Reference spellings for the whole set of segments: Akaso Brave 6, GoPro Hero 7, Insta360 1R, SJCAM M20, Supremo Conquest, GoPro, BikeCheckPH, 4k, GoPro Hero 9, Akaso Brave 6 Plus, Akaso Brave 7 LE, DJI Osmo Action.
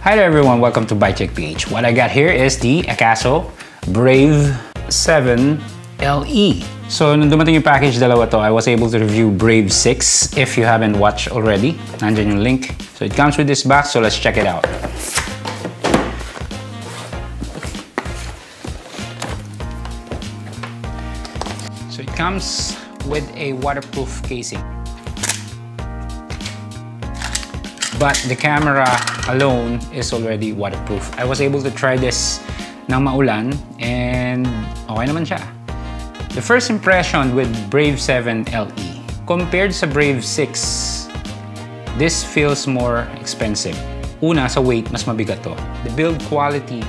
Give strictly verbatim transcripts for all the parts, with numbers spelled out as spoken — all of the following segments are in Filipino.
Hi there everyone, welcome to BikeCheckPH. What I got here is the Akaso Brave seven L E. So, nung dumating yung package, dalawa to, I was able to review Brave six if you haven't watched already. Nandyan yung link. So, it comes with this box, so let's check it out. So, it comes with a waterproof casing. But the camera alone is already waterproof. I was able to try this nang maulan and okay naman siya. The first impression with Brave seven L E, compared sa Brave six, this feels more expensive. Una, sa weight, mas mabigat to. The build quality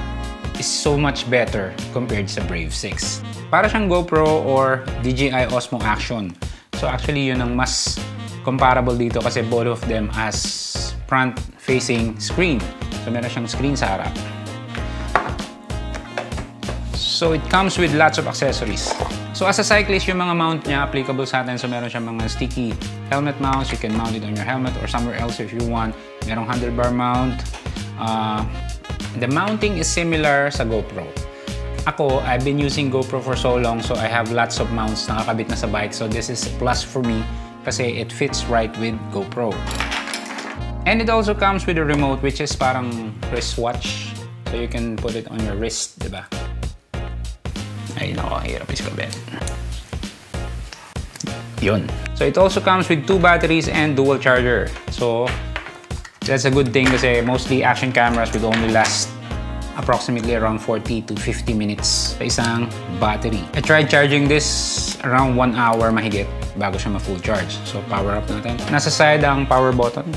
is so much better compared sa Brave six. Para siyang GoPro or D J I Osmo Action. So actually yun ang mas comparable dito kasi both of them as front-facing screen. So, meron siyang screen sa harap. So, it comes with lots of accessories. So, as a cyclist, yung mga mount niya applicable sa atin. So, meron siyang mga sticky helmet mounts. You can mount it on your helmet or somewhere else if you want. Merong handlebar mount. Uh, the mounting is similar sa GoPro. Ako, I've been using GoPro for so long, so I have lots of mounts nakakabit na sa bike. So, this is a plus for me kasi it fits right with GoPro. And it also comes with a remote, which is parang wristwatch. So you can put it on your wrist, diba? Ay, nako, hirap iskabit. Yun. So it also comes with two batteries and dual charger. So that's a good thing kasi mostly action cameras will only last approximately around forty to fifty minutes sa isang battery. I tried charging this around one hour mahigit bago siya ma-full charge. So power up natin. Nasa side ang power button.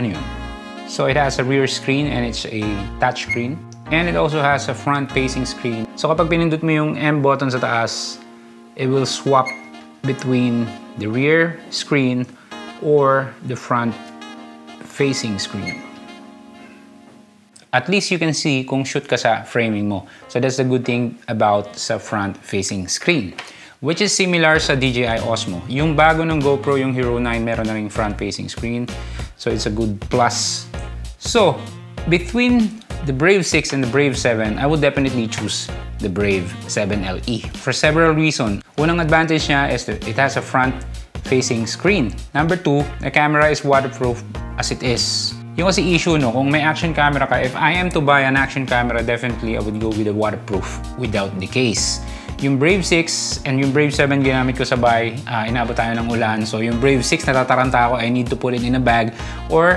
Ano yun? So it has a rear screen and it's a touch screen. And it also has a front-facing screen. So kapag pinindot mo yung M button sa taas, it will swap between the rear screen or the front-facing screen. At least you can see kung shoot ka sa framing mo. So that's the good thing about sa front-facing screen. Which is similar sa D J I Osmo. Yung bago ng GoPro, yung Hero nine, meron na ring front-facing screen. So it's a good plus. So, between the Brave six and the Brave seven, I would definitely choose the Brave seven L E for several reasons. Unang advantage niya is that it has a front-facing screen. Number two, the camera is waterproof as it is. Yung kasi issue, no, kung may action camera ka, if I am to buy an action camera, definitely I would go with a waterproof without the case. Yung Brave six and yung Brave seven ginamit ko sabay, uh, inabot tayo ng ulan. So yung Brave six, natataranta ako, I need to put it in a bag or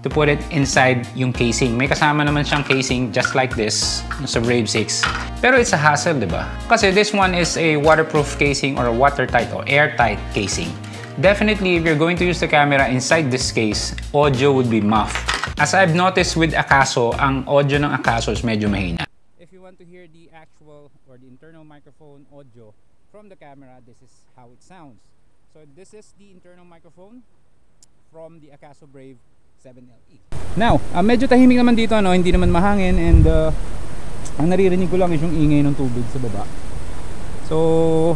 to put it inside yung casing. May kasama naman siyang casing just like this sa Brave six. Pero it's a hassle, di ba? Kasi this one is a waterproof casing or a watertight or airtight casing. Definitely, if you're going to use the camera inside this case, audio would be muffed. As I've noticed with Akaso, ang audio ng Akaso is medyo mahina. If you want to hear the actual or the internal microphone audio from the camera, this is how it sounds. So this is the internal microphone from the Akaso Brave seven L E. Now, uh, medyo tahimik naman dito, ano? Hindi naman mahangin, and uh, ang naririnig ko lang is yung ingay ng tubig sa baba. So,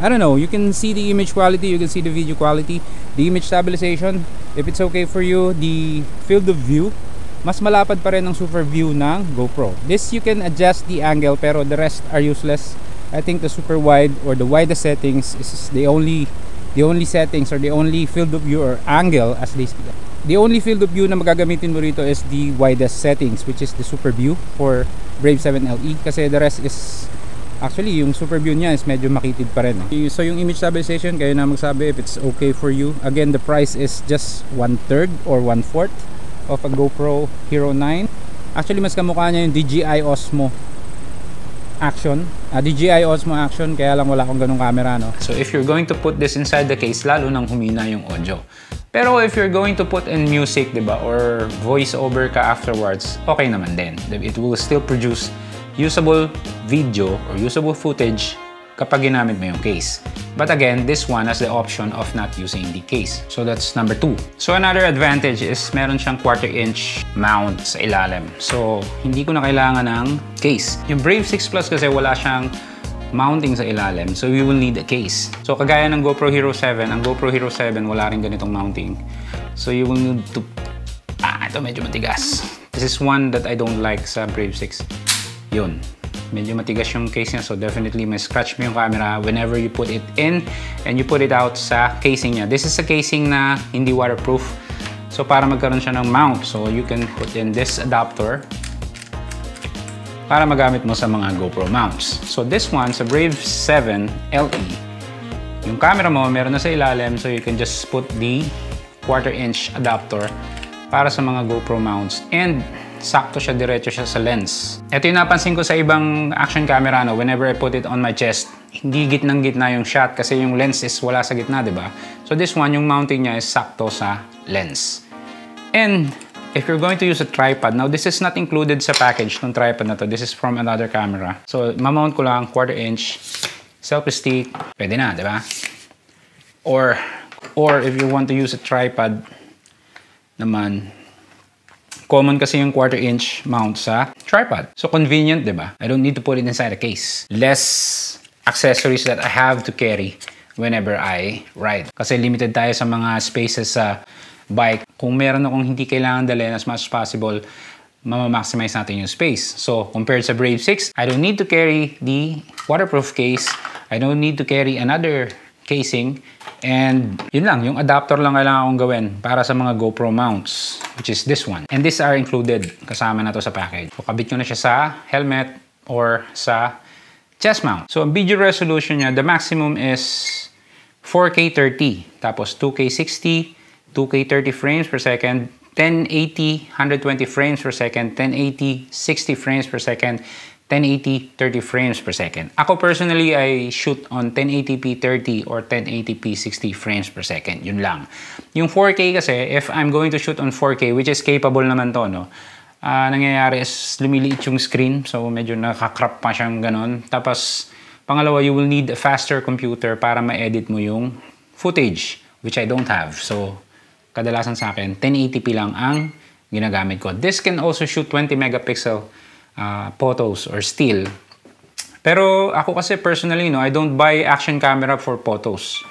I don't know, you can see the image quality, you can see the video quality, the image stabilization, if it's okay for you, the field of view. Mas malapad pa rin ang super view ng GoPro. This you can adjust the angle pero the rest are useless. I think the super wide or the widest settings is the only the only settings or the only field of view or angle as they speak. The only field of view na magagamitin mo rito is the widest settings, which is the super view for Brave seven L E kasi the rest is actually yung super view niya is medyo makitid pa rin. Eh. So yung image stabilization kayo na magsabi if it's okay for you. Again, the price is just one-third or one-fourth of a GoPro Hero nine. Actually, mas kamukha niya yung D J I Osmo Action. Uh, D J I Osmo Action, kaya lang wala akong ganung camera, no? So, if you're going to put this inside the case, lalo nang humina yung audio. Pero if you're going to put in music, diba, or voiceover ka afterwards, okay naman din. It will still produce usable video or usable footage kapag ginamit mo yung case. But again, this one has the option of not using the case. So that's number two. So another advantage is meron siyang quarter inch mount sa ilalim. So hindi ko na kailangan ng case. Yung Brave six Plus kasi wala siyang mounting sa ilalim. So we will need a case. So kagaya ng GoPro Hero seven, ang GoPro Hero seven wala rin ganitong mounting. So you will need to... Ah, ito medyo matigas. This is one that I don't like sa Brave six. Yun. Medyo matigas yung case niya, so definitely may scratch mo yung camera whenever you put it in and you put it out sa casing niya. This is a casing na hindi waterproof, so para magkaroon siya ng mount, so you can put in this adapter para magamit mo sa mga GoPro mounts. So this one sa Brave seven L E, yung camera mo meron na sa ilalim, so you can just put the quarter inch adapter para sa mga GoPro mounts and sakto siya, diretso siya sa lens. Ito yung napansin ko sa ibang action camera, no? Whenever I put it on my chest, hindi gitnang gitna yung shot kasi yung lens is wala sa gitna, diba? So this one, yung mounting niya is sakto sa lens. And if you're going to use a tripod, now this is not included sa package ng tripod na to. This is from another camera. So mamount ko lang quarter inch, selfie stick, pwede na, diba? Or, or if you want to use a tripod naman, common kasi yung quarter inch mount sa tripod. So convenient, diba? I don't need to put it inside a case. Less accessories that I have to carry whenever I ride. Kasi limited tayo sa mga spaces sa bike. Kung meron akong hindi kailangan dalhin, as much as possible, mamamaximize natin yung space. So compared sa Brave six, I don't need to carry the waterproof case. I don't need to carry another casing. And yun lang, yung adapter lang kailangan akong gawin para sa mga GoPro mounts, which is this one. And these are included, kasama na to sa package. So kabit nyo na siya sa helmet or sa chest mount. So ang video resolution niya, the maximum is four K thirty, tapos two K sixty, two K thirty frames per second, ten eighty, one twenty frames per second, ten eighty, sixty frames per second, ten eighty, thirty frames per second. Ako personally, I shoot on ten eighty p thirty or ten eighty p sixty frames per second. Yun lang. Yung four K kasi, if I'm going to shoot on four K, which is capable naman to, no? Uh, nangyayari is lumiliit yung screen, so medyo nakakrap pa siyang ganon. Tapos, pangalawa, you will need a faster computer para ma-edit mo yung footage, which I don't have. So, kadalasan sa akin, ten eighty p lang ang ginagamit ko. This can also shoot twenty megapixel Uh, photos or still. Pero ako kasi personally, no, I don't buy action camera for photos.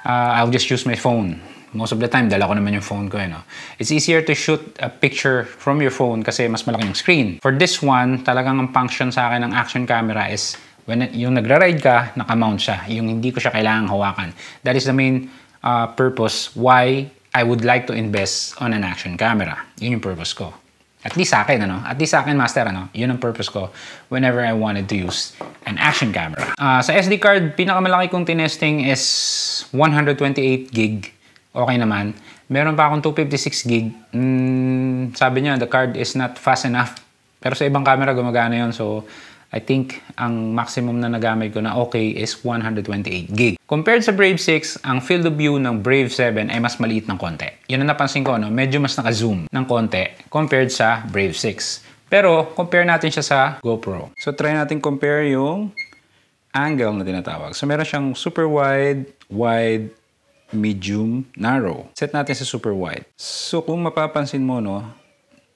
Uh, I'll just use my phone. Most of the time, dala ko naman yung phone ko. Eh, no? It's easier to shoot a picture from your phone kasi mas malaki yung screen. For this one, talagang ang function sa akin ng action camera is when yung nagra-ride ka, nakamount siya. Yung hindi ko siya kailangang hawakan. That is the main uh, purpose why I would like to invest on an action camera. Yun yung purpose ko. At least sa akin, ano? At least sa akin, master, ano? Yun ang purpose ko whenever I wanted to use an action camera. Uh, sa S D card, pinakamalaki kong tinesting is one twenty-eight gig. Okay naman. Meron pa akong two fifty-six gig. Mm, sabi niya, the card is not fast enough. Pero sa ibang camera, gumagana yun. So, I think ang maximum na nagamit ko na okay is one twenty-eight gig. Compared sa Brave six, ang field of view ng Brave seven ay mas maliit ng konti. Yun ang napansin ko, no? Medyo mas naka-zoom ng konti compared sa Brave six. Pero, compare natin siya sa GoPro. So, try natin compare yung angle na tinatawag. So, meron siyang super wide, wide, medium, narrow. Set natin sa super wide. So, kung mapapansin mo, no,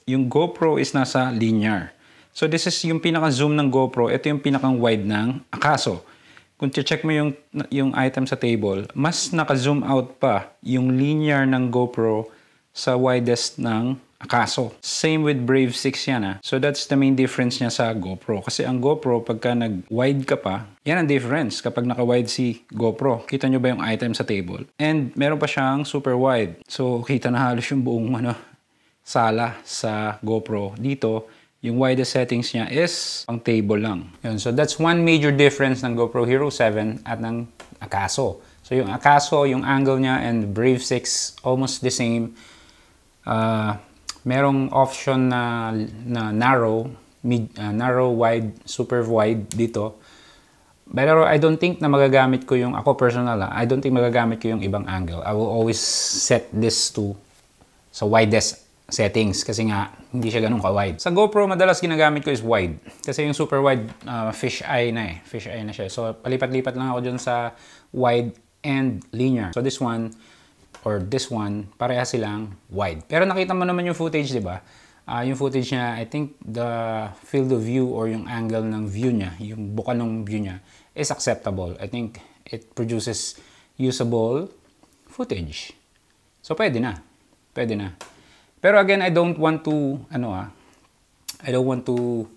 yung GoPro is nasa linear. So, this is yung pinaka-zoom ng GoPro. Ito yung pinaka-wide ng Akaso. Kung check mo yung, yung item sa table, mas naka-zoom out pa yung linear ng GoPro sa widest ng Akaso. Same with Brave six yan, ha. So that's the main difference niya sa GoPro. Kasi ang GoPro, pagka nag-wide ka pa, yan ang difference kapag naka-wide si GoPro. Kita nyo ba yung item sa table? And meron pa siyang super wide. So kita na halos yung buong ano, sala sa GoPro dito. Yung widest settings niya is pang table lang. Yun, so that's one major difference ng GoPro Hero seven at ng Akaso. So yung Akaso, yung angle niya and Brave six almost the same. Uh, merong option na, na narrow, mid, uh, narrow, wide, super wide dito. Pero I don't think na magagamit ko yung, ako personal ha, I don't think magagamit ko yung ibang angle. I will always set this to sa widest settings kasi nga hindi siya ganun ka-wide. Sa GoPro, madalas ginagamit ko is wide kasi yung super wide, uh, fish eye na eh. Fish eye na siya. So, palipat-lipat lang ako dyan sa wide and linear. So, this one or this one, pareha silang wide. Pero nakita mo naman yung footage, di ba? Uh, yung footage niya, I think the field of view or yung angle ng view niya, yung buka ng view niya is acceptable. I think it produces usable footage. So, pwede na. Pwede na. Pero again, I don't want to, ano ah, I don't want to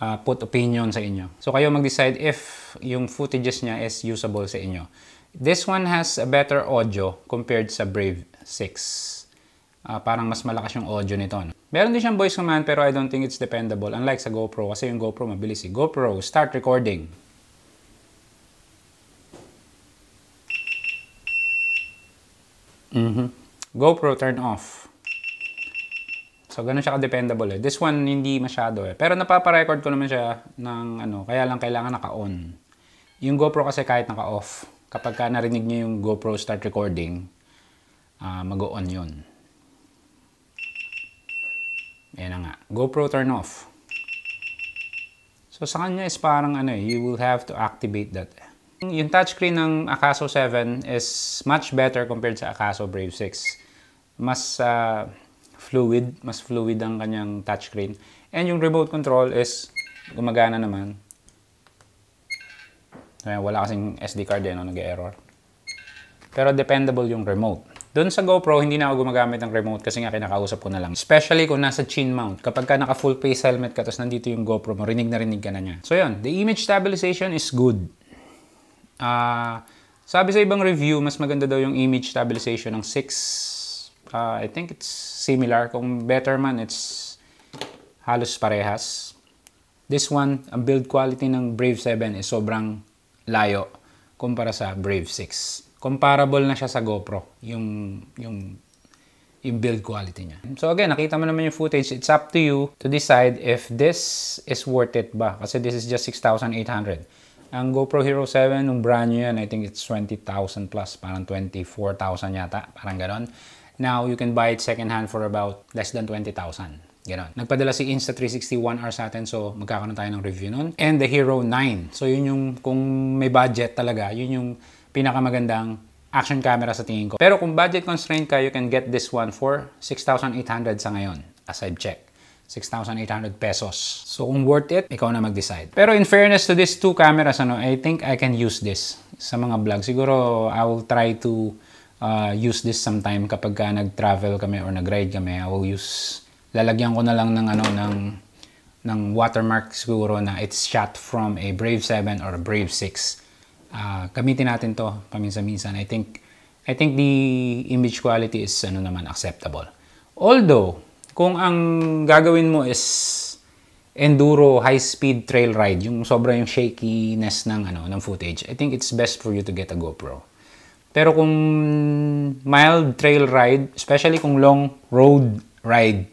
uh, put opinion sa inyo. So kayo mag-decide if yung footages niya is usable sa inyo. This one has a better audio compared sa Brave six. Uh, parang mas malakas yung audio nito. No? Meron din siyang voice command pero I don't think it's dependable. Unlike sa GoPro, kasi yung GoPro mabilis eh. GoPro, start recording. Mm-hmm. GoPro, turn off. So, ganun siya ka-dependable eh. This one, hindi masyado eh. Pero napapa-record ko naman siya ng ano, kaya lang kailangan naka-on. Yung GoPro kasi kahit naka-off, kapag ka narinig niyo yung GoPro start recording, uh, mag-on yun. Ayan na nga. GoPro turn off. So, sa kanya is parang ano eh, you will have to activate that. Yung touchscreen ng Akaso seven is much better compared sa Akaso Brave six. Mas uh, fluid. Mas fluid ang kanyang touchscreen. And yung remote control is gumagana naman. Ayan, wala kasing S D card eh, no? Nag-error. Pero dependable yung remote. Doon sa GoPro, hindi na ako gumagamit ng remote kasi nga kinakausap ko na lang. Especially kung nasa chin mount. Kapag ka naka full face helmet ka, tapos nandito yung GoPro, marinig na rinig ka na niya. So yun, the image stabilization is good. Uh, sabi sa ibang review, mas maganda daw yung image stabilization ng six. Uh, I think it's similar. Kung better man, it's halos parehas. This one, ang build quality ng Brave seven is sobrang layo kumpara sa Brave six. Comparable na siya sa GoPro, yung, yung, yung build quality niya. So again, nakita mo naman yung footage. It's up to you to decide if this is worth it ba. Kasi this is just six thousand eight hundred. Ang GoPro Hero seven, yung brand new yan, I think it's twenty thousand plus. Parang twenty-four thousand yata. Parang ganon. Now, you can buy it second hand for about less than twenty thousand. Ganon. Nagpadala si Insta three sixty one R sa atin, so magkakaroon tayo ng review nun. And the Hero nine. So yun yung, kung may budget talaga, yun yung pinakamagandang action camera sa tingin ko. Pero kung budget constrained ka, you can get this one for six thousand eight hundred sa ngayon, as I've checked. six thousand eight hundred pesos. So kung worth it, ikaw na mag-decide. Pero in fairness to these two cameras, ano, I think I can use this sa mga vlog. Siguro I will try to uh, use this sometime kapag ka nag-travel kami or nag-ride kami. I will use, lalagyan ko na lang ng ano ng ng watermark siguro na it's shot from a Brave seven or a Brave six. Uh, gamitin natin to paminsan-minsan. I think I think the image quality is ano naman acceptable. Although kung ang gagawin mo is enduro high-speed trail ride, yung sobra yung shakiness ng ano ng footage, I think it's best for you to get a GoPro. Pero kung mild trail ride, especially kung long road ride,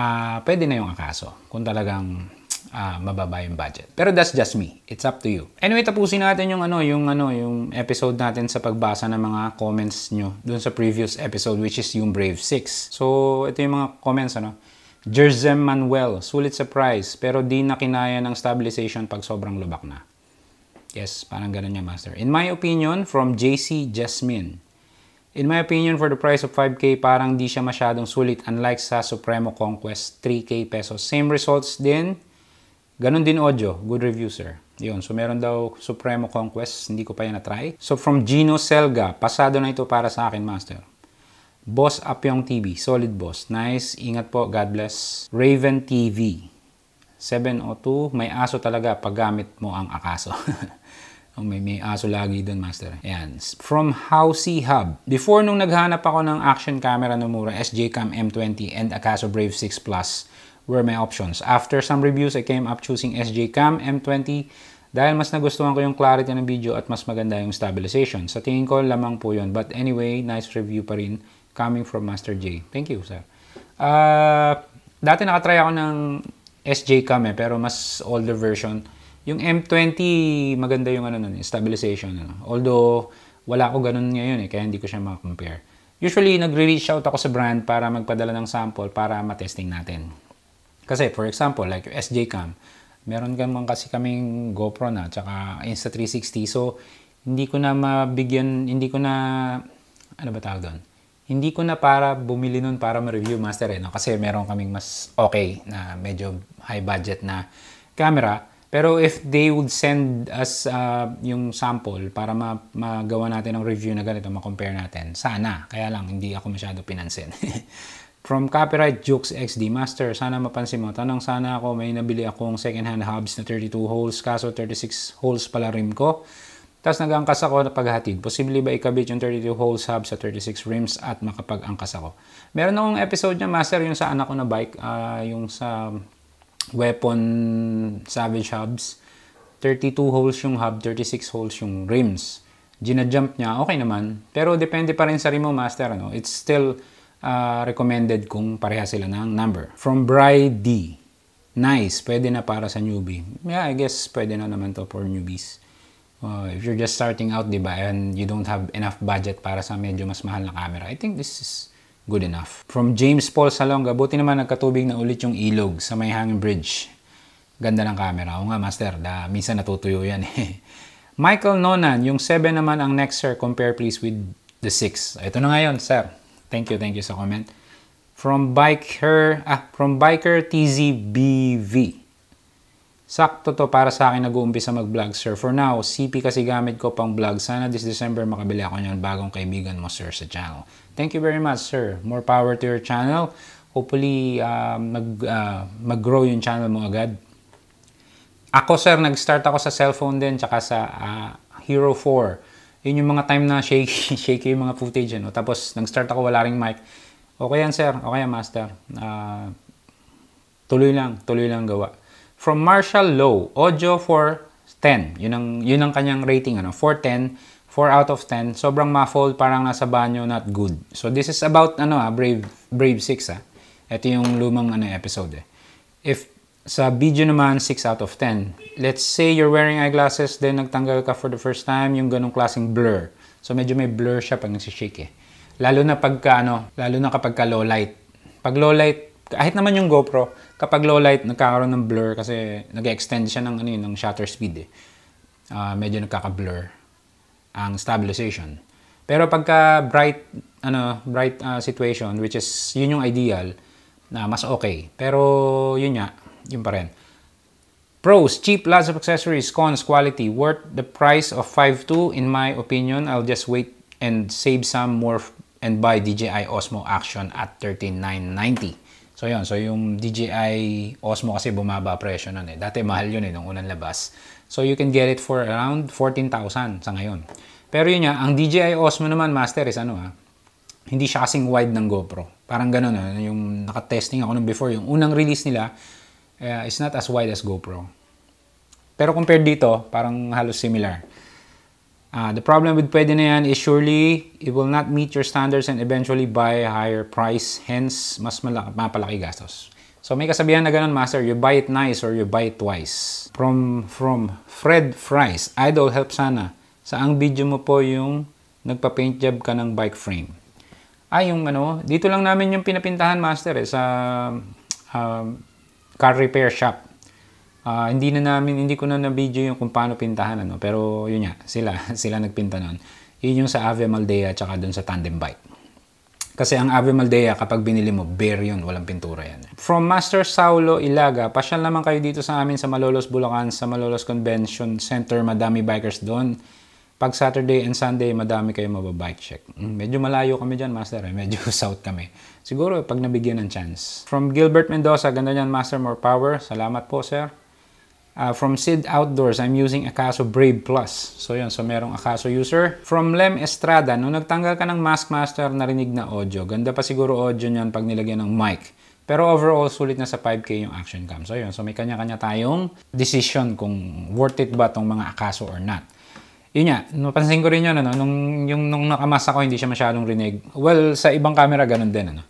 uh, pwede na yung Akaso kung talagang uh, mababa yung budget. Pero that's just me. It's up to you. Anyway, tapusin natin yung ano yung ano yung episode natin sa pagbasa ng mga comments nyo dun sa previous episode, which is yung Brave six. So, ito yung mga comments ano. Jerzem Manuel, sulit sa price pero di na kinaya ng stabilization pag sobrang lubak na. Yes, parang ganun niya, master. In my opinion, from J C Jasmine. In my opinion, for the price of five K, parang di siya masyadong sulit unlike sa Supremo Conquest three K pesos. Same results din. Ganon din audio. Good review, sir. Yun. So, meron daw Supremo Conquest. Hindi ko pa yan na-try. So, from Gino Selga. Pasado na ito para sa akin, master. Boss Apyong T V. Solid boss. Nice. Ingat po. God bless. Raven T V. seven oh two. May aso talaga paggamit mo ang Akaso. may, may aso lagi dun, master. Ayan. From Housey Hub. Before nung naghanap ako ng action camera na mura, S J cam M twenty and Akaso Brave six Plus, were my options. After some reviews, I came up choosing S J cam M twenty dahil mas nagustuhan ko yung clarity ng video at mas maganda yung stabilization. Sa tingin ko, lamang po yun. But anyway, nice review pa rin coming from Master J. Thank you, sir. Uh, dati nakatry ako ng S J cam eh, pero mas older version. Yung M twenty, maganda yung ano nun, stabilization. Ano. Although, wala ko ganun ngayon eh, kaya hindi ko siya makakompare. Usually, nagre-reach out ako sa brand para magpadala ng sample para matesting natin. Kasi, for example, like S J cam, meron naman kasi kaming GoPro na, tsaka Insta three sixty. So, hindi ko na mabigyan, hindi ko na, ano ba tawag doon? Hindi ko na para bumili nun para ma-review, master eh, no? Kasi meron kaming mas okay na medyo high budget na camera Pero if they would send us uh, yung sample para ma magawa natin ng review na ganito, ma-compare natin, sana. Kaya lang, hindi ako masyado pinansin. From Copyright Jokes X D Master, sana mapansin mo. Tanong sana ako, may nabili akong second-hand hubs na thirty-two holes, kaso thirty-six holes pala rim ko. Tapos nag-angkas ako na paghatid. Posible ba ikabit yung thirty-two holes hub sa thirty-six rims at makapag-angkas ako? Meron akong episode niya, Master, yung sa anak ko na bike, uh, yung sa... Weapon Savage hubs, thirty-two holes yung hub, thirty-six holes yung rims. Gina-jump niya, okay naman. Pero depende pa rin sa rim mo, Master. Ano? It's still uh, recommended kung pareha sila ng number. From Bride D. Nice, pwede na para sa newbie. Yeah, I guess pwede na naman to for newbies. Uh, if you're just starting out, diba, and you don't have enough budget para sa medyo mas mahal na camera, I think this is good enough. From James Paul Salonga, buti naman nagkatubig na ulit yung ilog sa may hanging bridge. Ganda ng camera. O nga, Master, da, minsan natutuyo yan eh. Michael Nonan, yung seven naman ang next, sir. Compare please with the six. Ito na ngayon, sir. Thank you, thank you sa comment. From Biker, ah, from Biker T Z B V. Sakto to para sa akin nag-uumpisa mag-vlog, sir. For now, C P kasi gamit ko pang vlog. Sana this December makabili ako niyan, bagong kaibigan mo, sir, sa channel. Thank you very much, sir. More power to your channel. Hopefully, uh, mag, uh, mag-grow yung channel mo agad. Ako, sir, nag-start ako sa cellphone din, tsaka sa uh, Hero four. Yun yung mga time na shaky, shaky yung mga footage. Ano? Tapos, nag-start ako, wala ring mic. Okay yan, sir. Okay yan, Master. Uh, tuloy lang. Tuloy lang gawa. From Marshall Low, audio four ten. Yun ang, yun ang kanyang rating, ano? four ten. four out of ten. Sobrang muffled, parang nasa banyo, not good. So this is about ano ah, Brave Brave six ah. Ito yung lumang ano episode eh. If sa video naman six out of ten. Let's say you're wearing eyeglasses then nagtanggal ka for the first time, yung ganung klaseng blur. So medyo may blur siya pag nagsi-shake eh. Lalo na pagka ano, lalo na kapag ka low light. Pag low light, kahit naman yung GoPro, kapag low light nagkakaroon ng blur kasi nag-extend siya ng ano yun, ng shutter speed eh. Uh, medyo nagkaka-blur ang stabilization. Pero pagka bright ano bright uh, situation, which is yun yung ideal, na mas okay. Pero yun nga, yun pa rin. Pros, cheap, lots of accessories. Cons, quality, worth the price of five two. In my opinion, I'll just wait and save some more and buy D J I Osmo Action at thirteen thousand nine hundred ninety. So yun, so yung D J I Osmo kasi bumaba presyo nun eh. Dati mahal yun eh, nung unang labas. So you can get it for around fourteen thousand sa ngayon. Pero yun nga, ang D J I Osmo naman, Master, is ano ha, hindi siya kasing wide ng GoPro. Parang ganun ha, yung nakatesting ako nung before, yung unang release nila, uh, it's not as wide as GoPro. Pero compared dito, parang halos similar. Uh, the problem with pwede na yan is surely it will not meet your standards and eventually buy a higher price. Hence, mas mapalaki gastos. So may kasabihan na ganun, Master, you buy it nice or you buy it twice. From from Fred Fries, Idol, help sana. Saang video mo po yung nagpa-paint job ka ng bike frame? Ay, yung ano, dito lang namin yung pinapintahan, Master, eh, sa uh, car repair shop. Uh, hindi na namin, hindi ko na na-video yung kung paano pintahan, ano, pero yun nga, sila, sila nagpinta nun. Yun yung sa Ave Maldea tsaka dun sa tandem bike. Kasi ang Ave Maldea, kapag binili mo, bare yun. Walang pintura yan. From Master Saulo Ilaga, pasyal naman kayo dito sa amin sa Malolos, Bulacan, sa Malolos Convention Center. Madami bikers doon. Pag Saturday and Sunday, madami kayo mababike check. Medyo malayo kami dyan, Master. Eh. Medyo south kami. Siguro, pag nabigyan ng chance. From Gilbert Mendoza, ganda niyan, Master, more power. Salamat po, sir. Uh, from Sid Outdoors, I'm using Akaso Brave Plus. So yun, so merong Akaso user. From Lem Estrada, nung nagtanggal ka ng mask, Master, narinig na audio. Ganda pa siguro audio niyan pag nilagyan ng mic. Pero overall, sulit na sa five K yung action cam. So yun, so may kanya-kanya tayong decision kung worth it ba tong mga Akaso or not. Yun nga, napansin ko rin yun, ano, nung, yung, nung nakamasa ko, hindi siya masyadong rinig. Well, sa ibang camera, ganun din. Ano.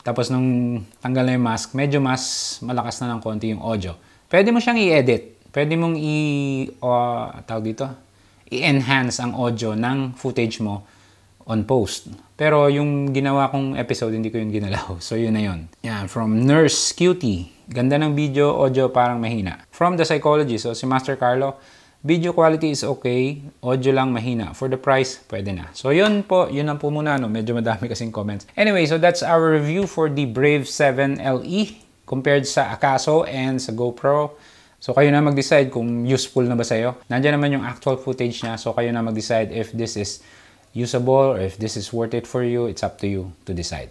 Tapos nung tanggal na yung mask, medyo mas malakas na ng konti yung audio. Pwede mo siyang i-edit. Pwede mong i- uh, tawag dito, i-enhance ang audio ng footage mo on post. Pero yung ginawa kong episode, hindi ko yung ginalaw. So yun na yun. Yeah, from Nurse Cutie. Ganda ng video, audio parang mahina. From The Psychologist, so si Master Carlo, video quality is okay, audio lang mahina. For the price, pwede na. So yun po, yun lang po muna. No? Medyo madami kasing comments. Anyway, so that's our review for the Brave seven L E. Compared sa Akaso and sa GoPro, So kayo na mag-decide kung useful na ba sa'yo. Nandiyan naman yung actual footage niya, so kayo na mag-decide if this is usable or if this is worth it for you. It's up to you to decide.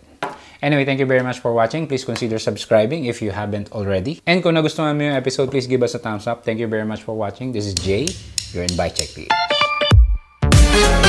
Anyway, thank you very much for watching. Please consider subscribing if you haven't already. And kung nagustuhan mo yung episode, please give us a thumbs up. Thank you very much for watching. This is Jay. You're in BikeCheckPH.